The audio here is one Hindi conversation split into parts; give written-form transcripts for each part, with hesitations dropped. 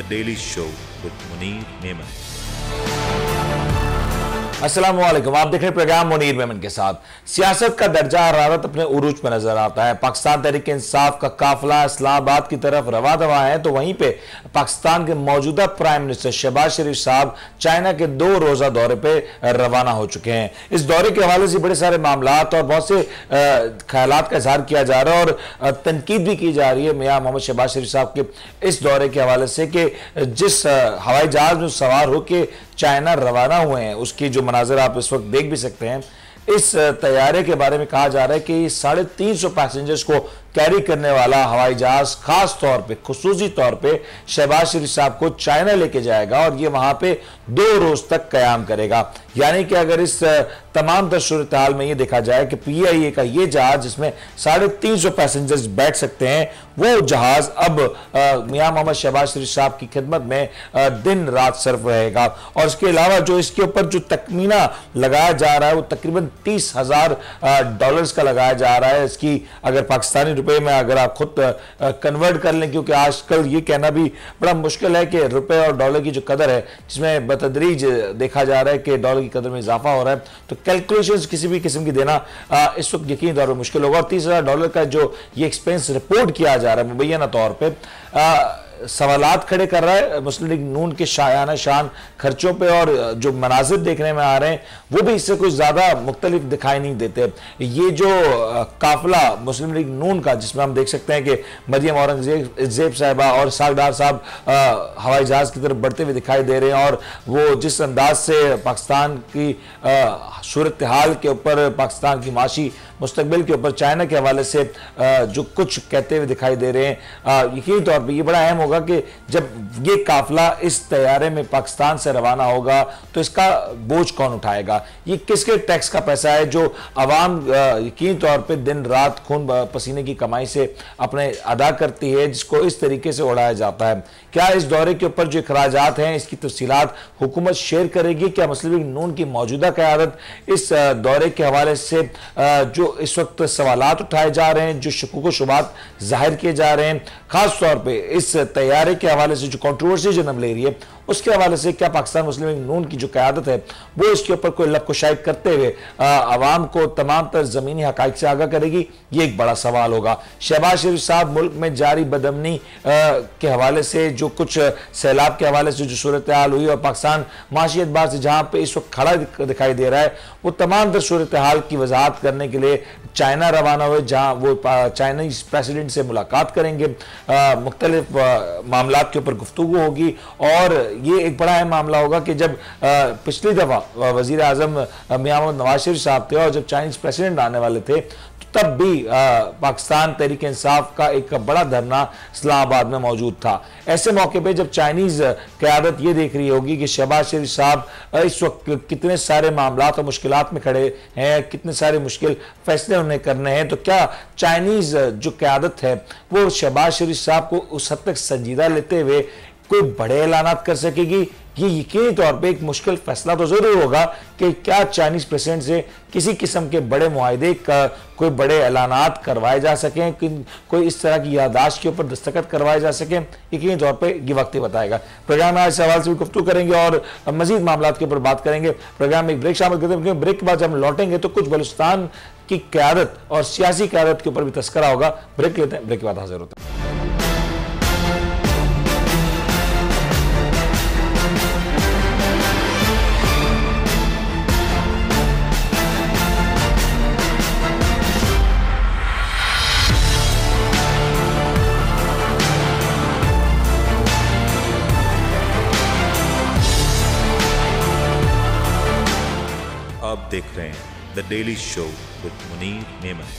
The Daily Show with Munir Memon। अस्सलामुअलैकुम, आप देख रहे प्रोग्राम मुनीर मेमन के साथ। सियासत का दर्जा हरारत अपने उरूज में नजर आता है। पाकिस्तान तहरीक इंसाफ का काफिला इस्लामाबाद की तरफ रवा दवा है तो वहीं पे पाकिस्तान के मौजूदा प्राइम मिनिस्टर शहबाज शरीफ साहब चाइना के 2 रोजा दौरे पे रवाना हो चुके हैं। इस दौरे के हवाले से बड़े सारे मामलात और बहुत से ख्यालात का इजहार किया जा रहा है और तनकीद भी की जा रही है मियां मोहम्मद शहबाज शरीफ साहब के इस दौरे के हवाले से कि जिस हवाई जहाज में सवार होकर चाइना रवाना हुए हैं उसकी जो मनाजर आप इस वक्त देख भी सकते हैं। इस तैयारे के बारे में कहा जा रहा है कि 350 पैसेंजर्स को कैरी करने वाला हवाई जहाज खास तौर पे खुसूसी तौर पे शहबाज शरीफ साहब को चाइना लेके जाएगा और ये वहां पे 2 रोज तक कयाम करेगा। यानी कि अगर इस तमाम सूरत हाल में ये देखा जाए कि PIA का ये जहाज जिसमें 350 पैसेंजर्स बैठ सकते हैं वो जहाज अब मियां मोहम्मद शहबाज शरीफ साहब की खिदमत में दिन रात सर्फ रहेगा। और इसके अलावा जो इसके ऊपर जो तखमीना लगाया जा रहा है वो तकरीबन $30,000 का लगाया जा रहा है। इसकी अगर पाकिस्तानी रुपए में अगर आप खुद कन्वर्ट कर लें, क्योंकि आजकल ये कहना भी बड़ा मुश्किल है कि रुपए और डॉलर की जो कदर है जिसमें बतदरीज देखा जा रहा है कि डॉलर की कदर में इजाफा हो रहा है तो कैलकुलेशंस किसी भी किस्म की देना इस वक्त यकीनी तौर पर मुश्किल होगा। और $30,000 का जो ये एक्सपेंस रिपोर्ट किया जा रहा है मुबैना तौर पर सवालात खड़े कर रहा है मुस्लिम लीग नून के शायाना शान खर्चों पे। और जो मनाजिर देखने में आ रहे हैं वो भी इससे कुछ ज़्यादा मुख्तलिफ दिखाई नहीं देते। ये जो काफिला मुस्लिम लीग नून का जिसमें हम देख सकते हैं कि मरियम औरंगजेब साहिबा और सागडार साहब हवाई जहाज़ की तरफ बढ़ते हुए दिखाई दे रहे हैं और वो जिस अंदाज से पाकिस्तान की सूरत हाल के ऊपर पाकिस्तान की माशी मुस्तकबिल के ऊपर चाइना के हवाले से जो कुछ कहते हुए दिखाई दे रहे हैं यकीनी तौर पर ये बड़ा अहम होगा कि जब ये काफिला इस तैयारे में पाकिस्तान से रवाना होगा तो इसका बोझ कौन उठाएगा। ये किसके टैक्स का पैसा है जो आवाम यकीनी तौर पर दिन रात खून पसीने की कमाई से अपने अदा करती है जिसको इस तरीके से उड़ाया जाता है। क्या इस दौरे के ऊपर जो अखराजात हैं इसकी तफसीलात हुकूमत शेयर करेगी? क्या मुस्लिम लीग नून की मौजूदा क़यादत इस दौरे के हवाले से जो इस वक्त सवालात उठाए जा रहे हैं, जो शकुक व शुबात जाहिर किए जा रहे हैं, खास तौर पे इस तैयारे के हवाले से जो कंट्रोवर्सी जन्म ले रही है उसके हवाले से क्या पाकिस्तान मुस्लिम लीग नून की जो क़यादत है वो इसके ऊपर कोई लफकुशाई करते हुए आवाम को तमाम तर ज़मीनी हक़ाइक़ से आगाह करेगी? ये एक बड़ा सवाल होगा। शहबाज शरीफ साहब मुल्क में जारी बदअमनी के हवाले से जो कुछ सैलाब के हवाले से जो सूरत हाल हुई और पाकिस्तान माशी एतबार से जहाँ पर इस वक्त खड़ा दिखाई दे रहा है वो तमाम तर सूरत हाल की वजाहत करने के लिए चाइना रवाना हुए जहाँ वो चाइनीज़ प्रेसिडेंट से मुलाकात करेंगे, मुख्तलिफ मामलों के ऊपर गुफ्तगू होगी। और ये एक बड़ा अहम मामला होगा कि जब पिछली दफ़ा वज़ीर आज़म मियां मोहम्मद नवाज शरीफ साहब थे और जब चाइनीज़ प्रेसिडेंट आने वाले थे तब भी पाकिस्तान तहरीक इंसाफ का एक बड़ा धरना इस्लामाबाद में मौजूद था। ऐसे मौके पे जब चाइनीज़ क़यादत ये देख रही होगी कि शहबाज शरीफ साहब इस वक्त कितने सारे मामलात और मुश्किलात में खड़े हैं, कितने सारे मुश्किल फैसले उन्हें करने हैं, तो क्या चाइनीज़ जो क़यादत है वो शहबाज शरीफ साहब को उस हद तक संजीदा लेते हुए कोई बड़े ऐलानात कर सकेगी? ये यकीनी तौर पे एक मुश्किल फैसला तो ज़रूर होगा कि क्या चाइनीज़ प्रेसिडेंट से किसी किस्म के बड़े मुआहदे का कोई बड़े ऐलानात करवाए जा सकें, कोई इस तरह की याददाश्त के ऊपर दस्तखत करवाए जा सकें। यकीनी तौर पे ये वक्त ही बताएगा। प्रोग्राम में आज सवाल से भी गुफ्तगू करेंगे और मज़ीद मामलात के ऊपर बात करेंगे। प्रोग्राम में एक ब्रेक शामिल करते हैं क्योंकि ब्रेक के बाद जब हम लौटेंगे तो कुछ बलूचिस्तान की क़यादत और सियासी क़यादत के ऊपर भी तस्करा होगा। ब्रेक लेते हैं, ब्रेक के बाद हाजिर होते हैं। देख रहे हैं the daily show with Munir Memon.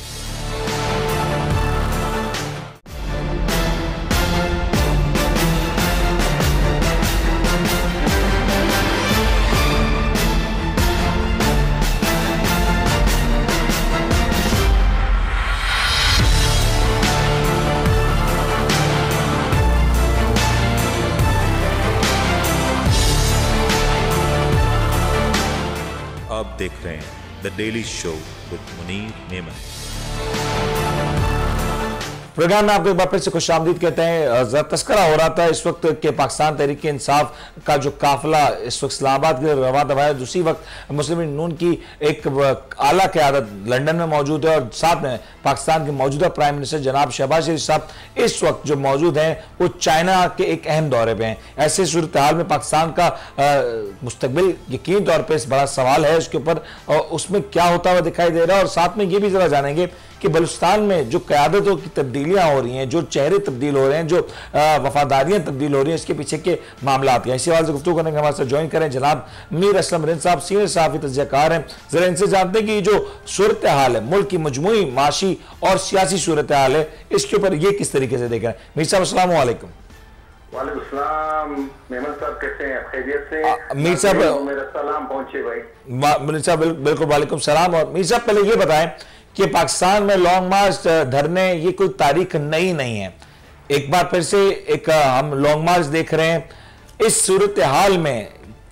देख रहे हैं the daily show with Munir Memon. Programme में आपको एक बार फिर से खुश आमदीद कहते हैं। जरा तस्करा हो रहा था इस वक्त के पाकिस्तान तहरीक इंसाफ का जो काफिला इस वक्त इस्लामाबाद के रवा दवा है, उसी वक्त मुस्लिम लीग नून की एक आला क़यादत लंदन में मौजूद है और साथ में पाकिस्तान के मौजूदा प्राइम मिनिस्टर जनाब शहबाज शरीफ साहब इस वक्त जो मौजूद हैं वो चाइना के एक अहम दौरे पर हैं। ऐसे सूरत हाल में पाकिस्तान का मुस्तकबिल यकीन तौर पर बड़ा सवाल है उसके ऊपर और उसमें क्या होता हुआ दिखाई दे रहा है। और साथ में ये भी जरा जानेंगे कि बलूचिस्तान में जो क़यादतों की तब्दीलियाँ हो रही हैं, जो चेहरे तब्दील हो रहे हैं, जो वफादारियाँ तब्दील हो रही हैं, इसके पीछे के मामला आते हैं। इसी वाले से गुफ्तगू करने के हमारे साथ ज्वाइन करें जनाब मीर असलम रिंद साहब, सीनियर सहाफ़ी तजज़ियाकार हैं। ज़रा इनसे जानते हैं कि जो सूरत हाल है मुल्क की मजमूई माशी और सियासी सूरत हाल है, इसके ऊपर ये किस तरीके से देख रहे हैं मीर साहब? अस्सलाम वालेकुम। वालेकुम सलाम मेमन साहब, कैसे हैं? खैरियत से मीर साहब? मेरा सलाम पहुंचे भाई। मीर साहब बिल्कुल वालेकुम सलाम। और मीर साहब पहले ये बताएं कि पाकिस्तान में लॉन्ग मार्च धरने ये कोई तारीख नई नहीं है, एक बार फिर से एक हम लॉन्ग मार्च देख रहे हैं। इस सूरत हाल में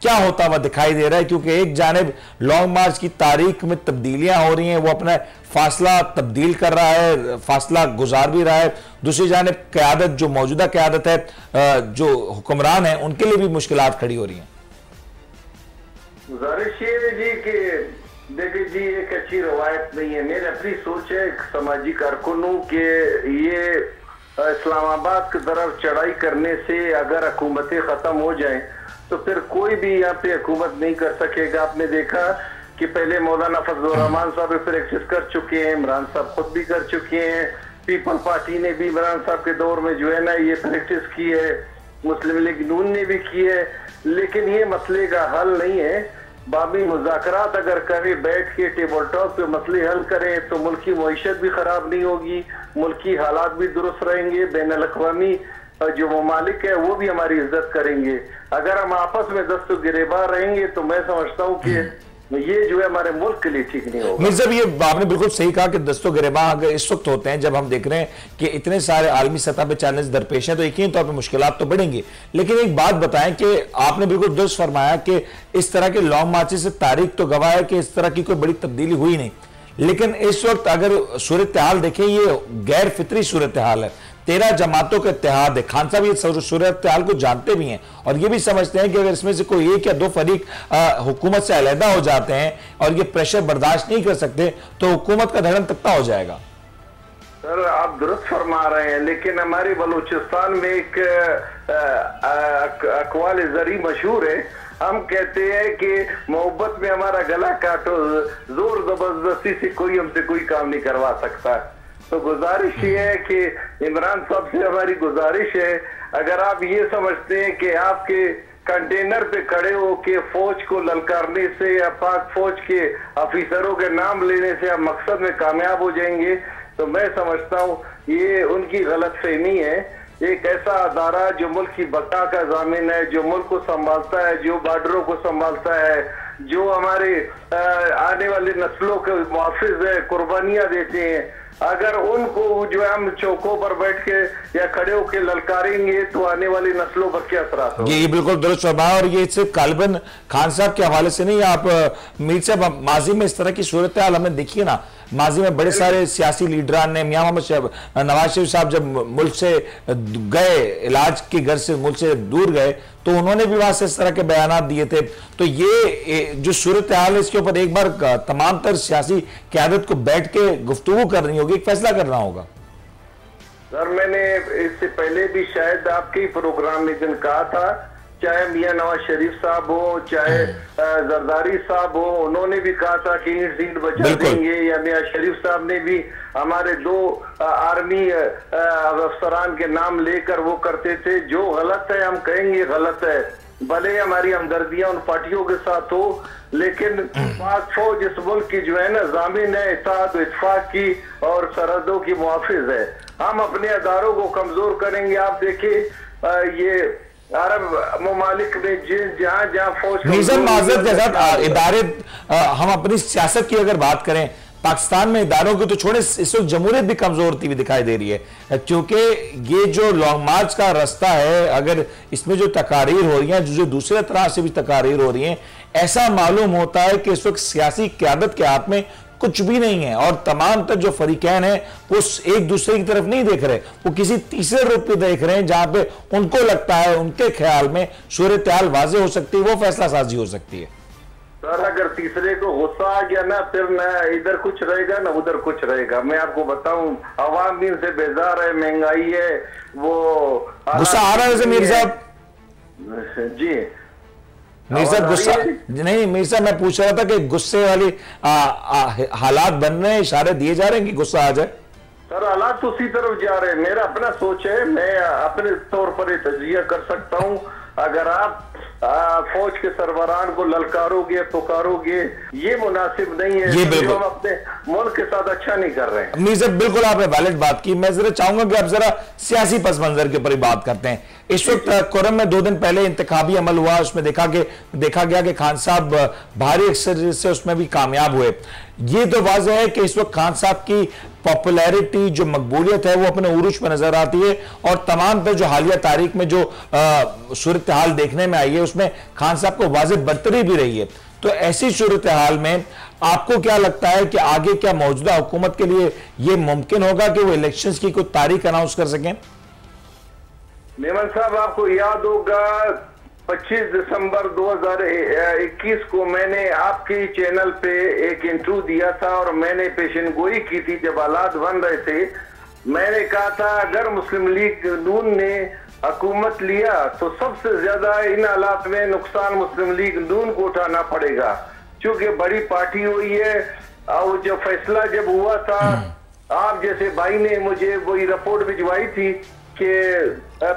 क्या होता हुआ दिखाई दे रहा है, क्योंकि एक जानिब लॉन्ग मार्च की तारीख में तब्दीलियां हो रही हैं, वो अपना फासला तब्दील कर रहा है, फासला गुजार भी रहा है, दूसरी जानिब क़यादत जो मौजूदा क़यादत है जो हुक्मरान है उनके लिए भी मुश्किलात खड़ी हो रही हैं। गुजारिश ये जी कि देखिए जी एक अच्छी रवायत नहीं है। मेरी अपनी सोच है समाजी कारकुनों के ये इस्लामाबाद की तरफ चढ़ाई करने से अगर हुकूमतें ख़त्म हो जाएं तो फिर कोई भी यहाँ पे हुकूमत नहीं कर सकेगा। आपने देखा कि पहले मौलाना फजल रहमान साहब रिफ्लेक्स कर चुके हैं, इमरान साहब खुद भी कर चुके हैं, पीपल पार्टी ने भी इमरान साहब के दौर में जो है ना ये प्रैक्टिस की है, मुस्लिम लीग नून ने भी की है, लेकिन ये मसले का हल नहीं है। बाबी मुज़ाकरात अगर कभी बैठ के टेबल टॉप पे मसले हल करें तो मुल्की मईशत भी खराब नहीं होगी, मुल्की हालात भी दुरुस्त रहेंगे, बैनुल अक़वामी जो ममालिक है वो भी हमारी इज्जत करेंगे। अगर हम आपस में दस्त गिरेबान रहेंगे तो मैं समझता हूँ कि ये जो है हमारे मुल्क के लिए ठीक नहीं होगा। मिर्ज़ा ये आपने बिल्कुल सही कहा कि दस्तों गिरेबान अगर इस वक्त होते हैं जब हम देख रहे हैं कि इतने सारे आलमी सतह पर चैलेंज दरपेश हैं तो यकीन तौर पर मुश्किलात तो बढ़ेंगी। लेकिन एक बात बताएं कि आपने बिल्कुल दुरुस्त फरमाया कि इस तरह के लॉन्ग मार्च से तारीख तो गवाह है कि इस तरह की कोई बड़ी तब्दीली हुई नहीं, लेकिन इस वक्त अगर सूरत हाल देखें ये गैर फितरी सूरत हाल है। 13 जमातों का इत्तेहाद है। खान साहब ये सूरत हाल को जानते भी हैं और ये भी समझते हैं कि अगर इसमें से कोई एक या दो फरीक हुकूमत से अलहदा हो जाते हैं और ये प्रेशर बर्दाश्त नहीं कर सकते तो हुकूमत का धड़न तख्ता हो जाएगा। सर आप दुरुस्त फरमा रहे हैं, लेकिन हमारे बलूचिस्तान में एक अकवाल जरी मशहूर है, हम कहते हैं कि मोहब्बत में हमारा गला काटो, जोर जबरदस्ती से कोई हमसे कोई काम नहीं करवा सकता। तो गुजारिश ये है कि इमरान साहब से हमारी गुजारिश है, अगर आप ये समझते हैं कि आपके कंटेनर पे खड़े होके फौज को ललकारने से या पाक फौज के अफसरों के नाम लेने से आप मकसद में कामयाब हो जाएंगे तो मैं समझता हूँ ये उनकी गलतफहमी है। एक ऐसा अदारा जो मुल्क की बका का जामिन है, जो मुल्क को संभालता है, जो बॉर्डरों को संभालता है, जो हमारे आने वाले नस्लों के मुहाफिज है, कुर्बानियां देते हैं, अगर उनको जो हम चौकों पर बैठ के या खड़े होकर ललकारेंगे तो आने वाली नस्लों पर क्या असर होगा? ये बिल्कुल दुरुस्त फरमाया और ये सिर्फ कालिबन खान साहब के हवाले से नहीं, आप मीर साहब माजी में इस तरह की सूरत हाल हमने देखी है ना। माजी में बड़े सारे सियासी लीडरान ने मियां मोहम्मद नवाज शरीफ साहब जब मुल्क से गए, इलाज के घर से मुल्क से दूर गए तो उन्होंने भी वहां से इस तरह के बयान दिए थे। तो ये जो सूरत हाल है इसके ऊपर एक बार तमाम तर सियासी क़यादत को बैठ के गुफ्तगू करनी होगी, एक फैसला करना होगा। सर मैंने इससे पहले भी शायद आपके प्रोग्राम में दिन कहा था, चाहे मियां नवाज शरीफ साहब हो, चाहे जरदारी साहब हो, उन्होंने भी कहा था कि ईंट सीट बचा देंगे, या मियां शरीफ साहब ने भी हमारे दो आर्मी अफसरान के नाम लेकर वो करते थे। जो गलत है हम कहेंगे गलत है, भले हमारी हमदर्दियां उन पार्टियों के साथ हो, लेकिन पाक फौज इस मुल्क की जो है ना जामिन है, इताअत व इत्तेफाक की और सरहदों की मुहाफिज है। हम अपने अदारों को कमजोर करेंगे। आप देखिए ये अरब ममालिक में जहां जहां फौज रीजन माजरत के साथ इदारे, हम अपनी सियासत की अगर बात करें पाकिस्तान में इदारों को तो छोड़े, इस वक्त जमहूरियत भी कमजोर होती हुई दिखाई दे रही है, क्योंकि ये जो लॉन्ग मार्च का रास्ता है अगर इसमें जो तकारीर हो रही है, जो दूसरे तरह से भी तकारीर हो रही है, ऐसा मालूम होता है कि इस वक्त सियासी क़यादत के हाथ में कुछ भी नहीं है। और तमाम तर जो फरीकैन है वो एक दूसरे की तरफ नहीं देख रहे, वो किसी तीसरे रूप में देख रहे हैं जहां पे उनको लगता है उनके ख्याल में सूरत हाल वाजे हो सकती है, वो फैसला साजी हो सकती है। सर अगर तीसरे को गुस्सा आ गया ना फिर ना इधर कुछ रहेगा ना उधर कुछ रहेगा। मैं आपको बताऊं आवाम दिन से बेजार है, महंगाई है, वो गुस्सा आ रहा है मीर साहब जी। मीर साहब गुस्सा नहीं, मीर साहब मैं पूछ रहा था कि गुस्से वाली हालात बन रहे हैं, इशारे दिए जा रहे हैं कि गुस्सा आ जाए। सर हालात उसी तरफ जा रहे हैं। मेरा अपना सोच है, मैं अपने तौर पर ये तजिया कर सकता हूँ। अगर आप फौज के सरबराहान को ललकारोगे पुकारोगे ये मुनासिब नहीं है, ये बिल्कुल हम अपने मुल्क के साथ अच्छा नहीं कर रहे हैं। मीर साहब बिल्कुल आपने वैलिड बात की। मैं जरा चाहूंगा कि आप जरा सियासी पस मंजर के ऊपर ही बात करते हैं। इस वक्त कोरम में 2 दिन पहले इंतखाबी अमल हुआ, उसमें देखा गया कि खान साहब भारी अक्सर से उसमें भी कामयाब हुए। ये तो वाजह है कि इस वक्त खान साहब की पॉपुलैरिटी जो मकबूलियत है वो अपने उरूज पर नजर आती है और तमाम पर जो हालिया तारीख में जो सूरत हाल देखने में आई है उसमें खान साहब को वाजह बदतरी भी रही है। तो ऐसी सूरत हाल में आपको क्या लगता है कि आगे क्या मौजूदा हुकूमत के लिए ये मुमकिन होगा कि वो इलेक्शंस की कोई तारीख अनाउंस कर सकें? मेमन साहब आपको याद होगा 25 दिसंबर 2021 को मैंने आपके चैनल पे एक इंटरव्यू दिया था और मैंने पेशन गोई की थी जब हालात बन रहे थे। मैंने कहा था अगर मुस्लिम लीग नून ने हुकूमत लिया तो सबसे ज्यादा इन हालात में नुकसान मुस्लिम लीग नून को उठाना पड़ेगा, क्योंकि बड़ी पार्टी हुई है। और जो फैसला जब हुआ था आप जैसे भाई ने मुझे वही रिपोर्ट भिजवाई थी कि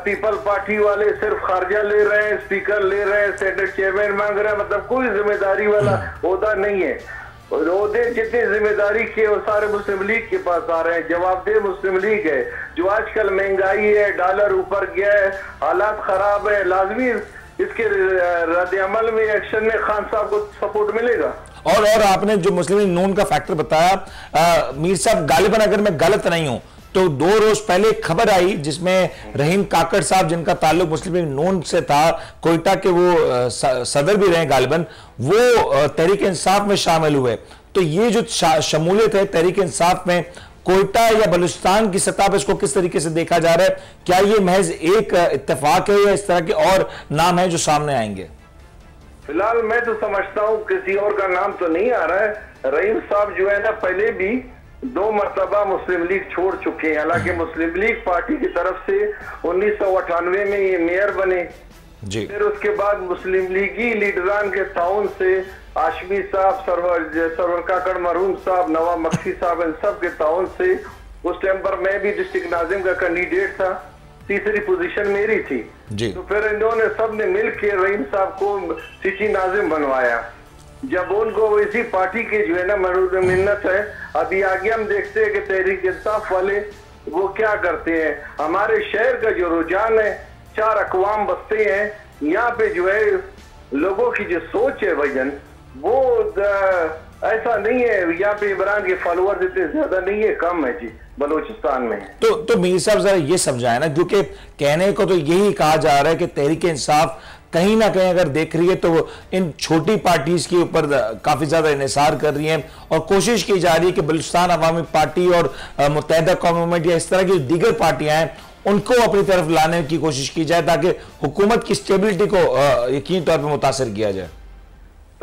पीपल पार्टी वाले सिर्फ खारजा ले रहे हैं, स्पीकर ले रहे हैं, सेनेट चेयरमैन मांग रहे हैं, मतलब कोई जिम्मेदारी वाला ओहदा नहीं है। ओहदे जितनी जिम्मेदारी के वो सारे मुस्लिम लीग के पास आ रहे हैं, जवाबदेह मुस्लिम लीग है। जो आजकल महंगाई है, डॉलर ऊपर गया है, हालात खराब है, लाजमी इसके रद्द अमल में एक्शन में खान साहब को सपोर्ट मिलेगा। और आपने जो मुस्लिम लीग नून का फैक्टर बताया मीर साहब, गालिबन अगर मैं गलत नहीं हूँ तो 2 रोज पहले खबर आई जिसमें रहीम काकड़ साहब जिनका ताल्लुक मुस्लिम लीग नून से था, कोयटा के वो सदर भी रहे गालिबन, वो तहरीक इंसाफ में शामिल हुए। तो ये जो शमूलियत है तहरीक इंसाफ में कोयटा या बलूचिस्तान की सतह पर इसको किस तरीके से देखा जा रहा है? क्या ये महज एक इत्तेफाक है या इस तरह के और नाम है जो सामने आएंगे? फिलहाल मैं तो समझता हूँ किसी और का नाम तो नहीं आ रहा है। रहीम साहब जो है ना पहले भी 2 मरतबा मुस्लिम लीग छोड़ चुके हैं, हालांकि मुस्लिम लीग पार्टी की तरफ से 1998 में ये मेयर बने जी। फिर उसके बाद मुस्लिम लीगी लीडरान के ताउन से आशमी साहब, सरवर काकड़ मरहूम साहब, नवाब मक्सी साहब, इन सब के ताउन से उस टाइम पर मैं भी डिस्ट्रिक्ट नाजिम का कैंडिडेट था, तीसरी पोजीशन मेरी थी जी। तो फिर इन्होंने सबने मिल के रहीम साहब को सिटी नाजिम बनवाया। जब उनको इसी पार्टी के जो है ना मरूद मिन्नत है। अभी आगे हम देखते हैं कि तहरीक इंसाफ वाले वो क्या करते हैं। हमारे शहर का जो रुझान है, 4 अकवाम बसते हैं यहाँ पे, जो है लोगों की जो सोच है भाईजन वो ऐसा नहीं है। यहाँ पे इमरान के फॉलोअर्स इतने ज्यादा नहीं है, कम है जी बलूचिस्तान में। तो मीर साहब जरा ये समझाए ना, क्योंकि कहने को तो यही कहा जा रहा है कि तहरीक इंसाफ कहीं ना कहीं अगर देख रही है तो वो इन छोटी पार्टीज के ऊपर काफी ज्यादा इन्हिसार कर रही हैं और कोशिश की जा रही है कि बलूचिस्तान अवामी पार्टी और मुत्तहिदा कौम मूवमेंट या इस तरह की दीगर पार्टियां हैं उनको अपनी तरफ लाने की कोशिश की जाए ताकि हुकूमत की स्टेबिलिटी को यकीनी तौर पर मुतासर किया जाए।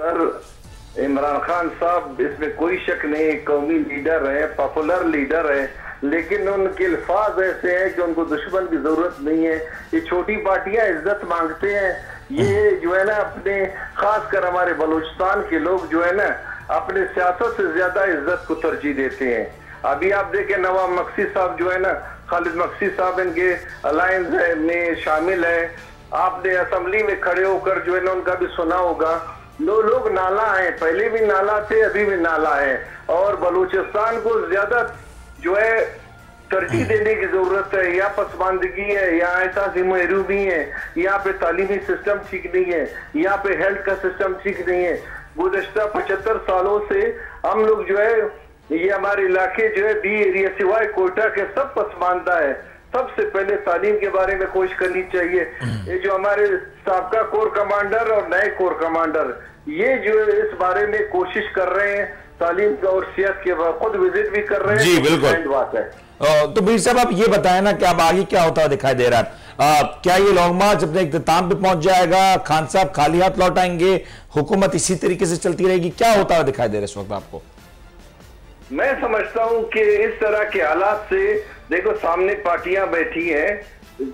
सर इमरान खान साहब इसमें कोई शक नहीं, कौमी लीडर है, पॉपुलर लीडर है, लेकिन उनके अल्फाज ऐसे हैं कि उनको दुश्मन की जरूरत नहीं है। ये छोटी पार्टियां इज्जत मांगते हैं, ये जो है ना अपने खासकर हमारे बलूचिस्तान के लोग जो है ना अपने सियासत से ज्यादा इज्जत को तरजीह देते हैं। अभी आप देखें नवाब मक्सी साहब जो है ना, खालिद मक्सी साहब इनके अलायंस में शामिल है। आपने असेंबली में खड़े होकर जो है ना उनका भी सुना होगा, लोग नाला है, पहले भी नाला थे अभी भी नाला है। और बलूचिस्तान को ज्यादा जो है तरजीह देने की जरूरत है, या पसमानदगी है, या ऐसा महरूबी है, यहाँ पे तालीमी सिस्टम ठीक नहीं है, यहाँ पे हेल्थ का सिस्टम ठीक नहीं है। गुज़श्ता 75 सालों से हम लोग जो है ये हमारे इलाके जो है बी एरिया सिवाय कोयटा के सब पसमानदा है। सबसे पहले तालीम के बारे में कोशिश करनी चाहिए। ये जो हमारे साबका कोर कमांडर और नए कोर कमांडर ये जो इस बारे में कोशिश कर रहे हैं तालीम का और सेहत के खुद विजिट भी कर रहे हैं। जी बिल्कुल। तो मीर साहब आप ये बताएं ना कि अब आगे क्या होता है, दिखाई दे रहा है क्या ये लॉन्ग मार्च अपने इख्तिताम पे पहुंच जाएगा, खान साहब खाली हाथ लौट आएंगे, हुकूमत इसी तरीके से चलती रहेगी, क्या होता है दिखाई दे रहा है इस वक्त आपको? मैं समझता हूं कि इस तरह के हालात से देखो सामने पार्टियां बैठी हैं,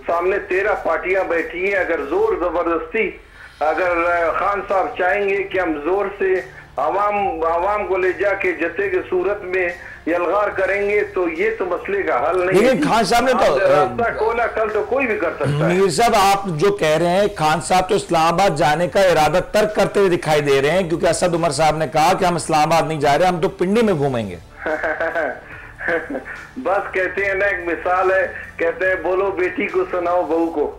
सामने 13 पार्टियां बैठी हैं। अगर जोर जबरदस्ती अगर खान साहब चाहेंगे कि हम जोर से आवाम को ले जाके जत्थे की सूरत में यलगार करेंगे तो ये तो मसले का हल नहीं है। खान साहब ने तो रास्ता खोला, कल तो कोई भी कर सकता है। मीर साहब आप जो कह रहे हैं, खान साहब तो इस्लामाबाद जाने का इरादा तर्क करते हुए दिखाई दे रहे हैं, क्योंकि असद उमर साहब ने कहा कि हम इस्लामाबाद नहीं जा रहे, हम तो पिंडी में घूमेंगे। बस कहते हैं ना, एक मिसाल है, कहते हैं बोलो बेटी को सुनाओ बहू को।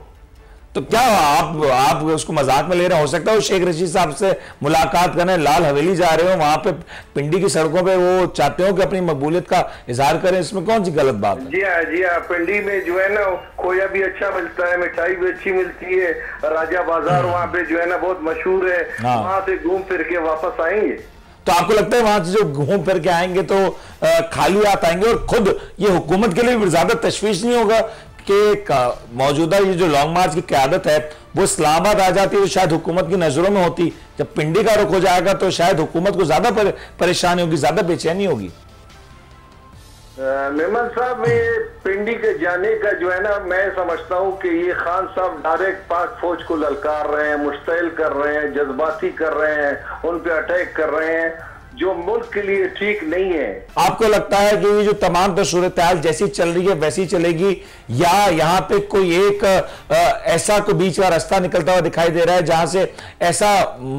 तो क्या आप उसको मजाक में ले रहे हो? सकता है शेख रशीद साहब से मुलाकात करने लाल हवेली जा रहे हो, वहां पे पिंडी की सड़कों पे वो चाहते हो कि अपनी मकबूलियत का इजहार करें, इसमें कौन सी गलत बात है? जी हाँ जी हाँ, पिंडी में जो है ना खोया भी अच्छा मिलता है, मिठाई भी अच्छी मिलती है, राजा बाजार वहाँ पे जो है ना बहुत मशहूर है, वहाँ से घूम फिर के वापस आएंगे। तो आपको लगता है वहां से जो घूम फिर के आएंगे तो खाली हाथ आएंगे? और खुद ये हुकूमत के लिए ज्यादा तशवीश नहीं होगा कि मौजूदा ये जो लॉन्ग मार्च की क़यादत है वो इस्लामाबाद आ जाती है तो शायद हुकूमत की नजरों में होती, जब पिंडी का रुख हो जाएगा तो शायद हुकूमत को ज्यादा परेशानी होगी, ज्यादा बेचैनी होगी। मेमन साहब ये पिंडी के जाने का जो है ना, मैं समझता हूँ कि ये खान साहब डायरेक्ट पाक फौज को ललकार रहे हैं, मुश्तैल कर रहे हैं, जज्बाती कर रहे हैं, उन पे अटैक कर रहे हैं, जो मुल्क के लिए ठीक नहीं है। आपको लगता है कि ये जो तमाम सूरत हाल जैसी चल रही है वैसी चलेगी, या यहाँ पे कोई एक ऐसा कोई बीच का रास्ता निकलता हुआ दिखाई दे रहा है जहां से ऐसा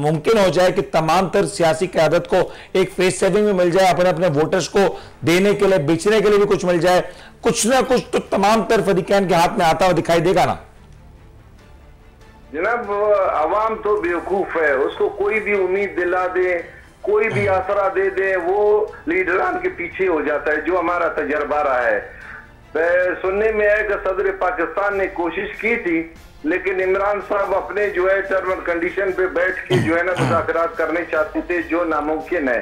मुमकिन हो जाए कि तमाम तर सियासी क़यादत को एक फेस सेविंग में मिल जाए, अपने अपने वोटर्स को देने के लिए बेचने के लिए भी कुछ मिल जाए, कुछ ना कुछ तो तमाम तर फरीक़ैन के हाथ में आता हुआ दिखाई देगा ना? जनाब आवाम तो बेवकूफ है, उसको कोई भी उम्मीद दिला दे, कोई भी आसरा दे दे, वो लीडरान के पीछे हो जाता है। जो हमारा तजर्बा रहा है, सुनने में है कि सदर पाकिस्तान ने कोशिश की थी, लेकिन इमरान साहब अपने जो है टर्म एंड कंडीशन पे बैठ के जो है ना मुज़ाकरात करने चाहते थे, जो नामुमकिन है।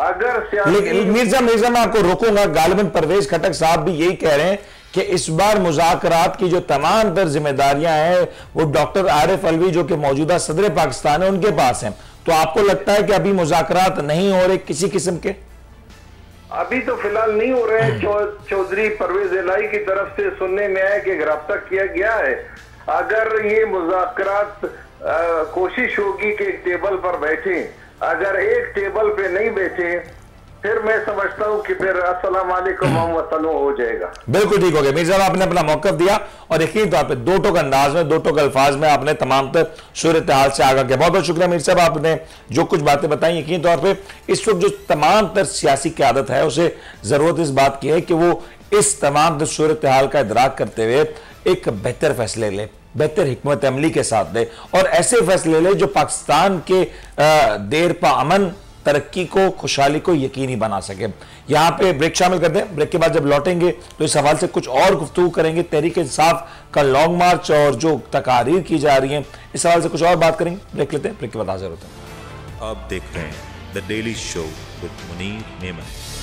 अगर मिर्ज़ा मैं आपको रोकूंगा, गालिबन परवेज खटक साहब भी यही कह रहे हैं कि इस बार मुज़ाकरात की जो तमाम तर जिम्मेदारियां हैं वो डॉक्टर आरिफ अलवी जो कि मौजूदा सदर पाकिस्तान है उनके पास हैं, तो आपको लगता है कि अभी मुज़ाकरात नहीं हो रहे किसी किस्म के? अभी तो फिलहाल नहीं हो रहे हैं। चौधरी परवेज इलाही की तरफ से सुनने में आया कि रब्ता किया गया है, अगर ये मुज़ाकरात कोशिश होगी कि एक टेबल पर बैठे, अगर एक टेबल पे नहीं बैठे फिर मैं समझता हूं कि फिर अस्सलाम वालेकुम हो जाएगा। बिल्कुल ठीक हो गया। मिर्ज़ा आपने अपना मौकफ दिया और यकीन तौर पर दो टोक अंदाज में, दो टोक अल्फाज में आपने तमाम तर सूरत हाल से आगाह किया। बहुत बहुत शुक्रिया मिर्ज़ा साहब, आपने जो कुछ बातें बताई यकीन तौर पर इस वक्त जो तमाम तर सियासी क़यादत है उसे जरूरत इस बात की है कि वो इस तमाम तर सूरत हाल का इदराक करते हुए एक बेहतर फैसले ले, बेहतर हिकमत अमली के साथ ले, और ऐसे फैसले ले जो पाकिस्तान के देर पा अमन तरक्की को, खुशहाली को यकीनी बना सके। यहाँ पे ब्रेक शामिल कर दें, ब्रेक के बाद जब लौटेंगे तो इस हवाले से कुछ और गुफ्तगू करेंगे, तहरीक इंसाफ का लॉन्ग मार्च और जो तकारीर की जा रही है इस हवाले से कुछ और बात करेंगे। ब्रेक लेते हैं, ब्रेक के बाद हाजिर होते हैं। आप देख रहे हैं the daily show with Munir Memon.